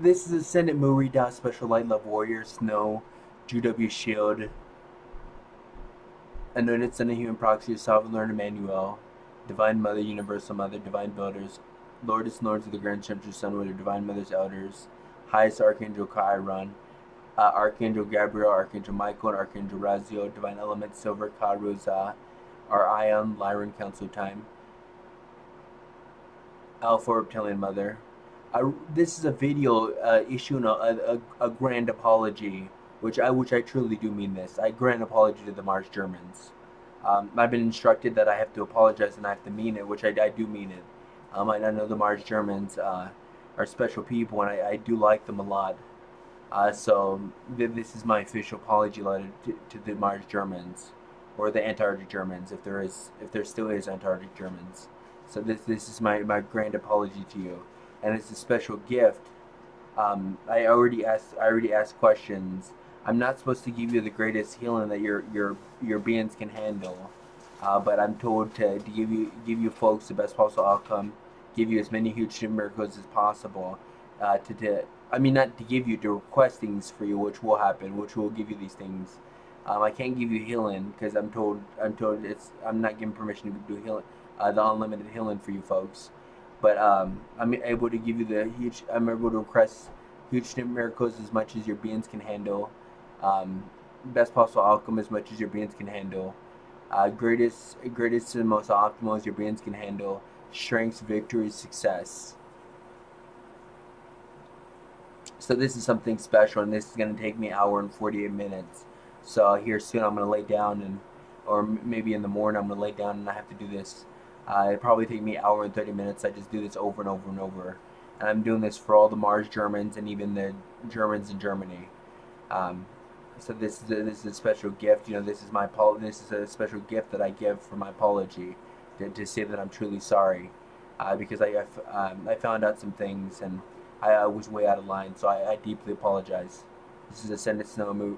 This is Ascendant MuRiDA, Special Light Love Warrior, Snow, GW Shield, Anointed Son of Human Proxy, Sovereign Lord Emmanuel, Divine Mother, Universal Mother, Divine Builders, Lordess, Lords of the Grand Temptress, Sunward, Divine Mother's Elders, Highest Archangel Chiron, Archangel Gabriel, Archangel Michael, and Archangel Raziel, Divine Element, Silver, Ka, Rosa, Arion, Lyran, Council Time, Alpha, Reptilian Mother. This is a video issuing a grand apology, which I truly do mean this. I grand apology to the Mars Germans. I've been instructed that I have to apologize and I have to mean it, which I do mean it. I know the Mars Germans are special people, and I do like them a lot. So this is my official apology letter to the Mars Germans, or the Antarctic Germans, if there still is Antarctic Germans. So this is my grand apology to you. And it's a special gift. I already asked questions. I'm not supposed to give you the greatest healing that your beings can handle, but I'm told to give you folks the best possible outcome, give you as many huge miracles as possible. To request things for you, which will happen, which will give you these things. I can't give you healing because I'm told I'm not given permission to do healing, the unlimited healing for you folks. But I'm able to give you I'm able to request huge miracles as much as your beings can handle, best possible outcome as much as your beings can handle, greatest and most optimal as your beings can handle, strengths, victory, success. So this is something special, and this is going to take me an hour and 48 minutes. So here soon I'm going to lay down, or maybe in the morning I'm going to lay down and I have to do this. It'll probably take me an hour and 30 minutes. I just do this over and over and over. And I'm doing this for all the Mars Germans and even the Germans in Germany. So this is a special gift. You know, this is a special gift that I give for my apology, to say that I'm truly sorry, because I found out some things and I was way out of line. So I deeply apologize. This is Ascendant Snow.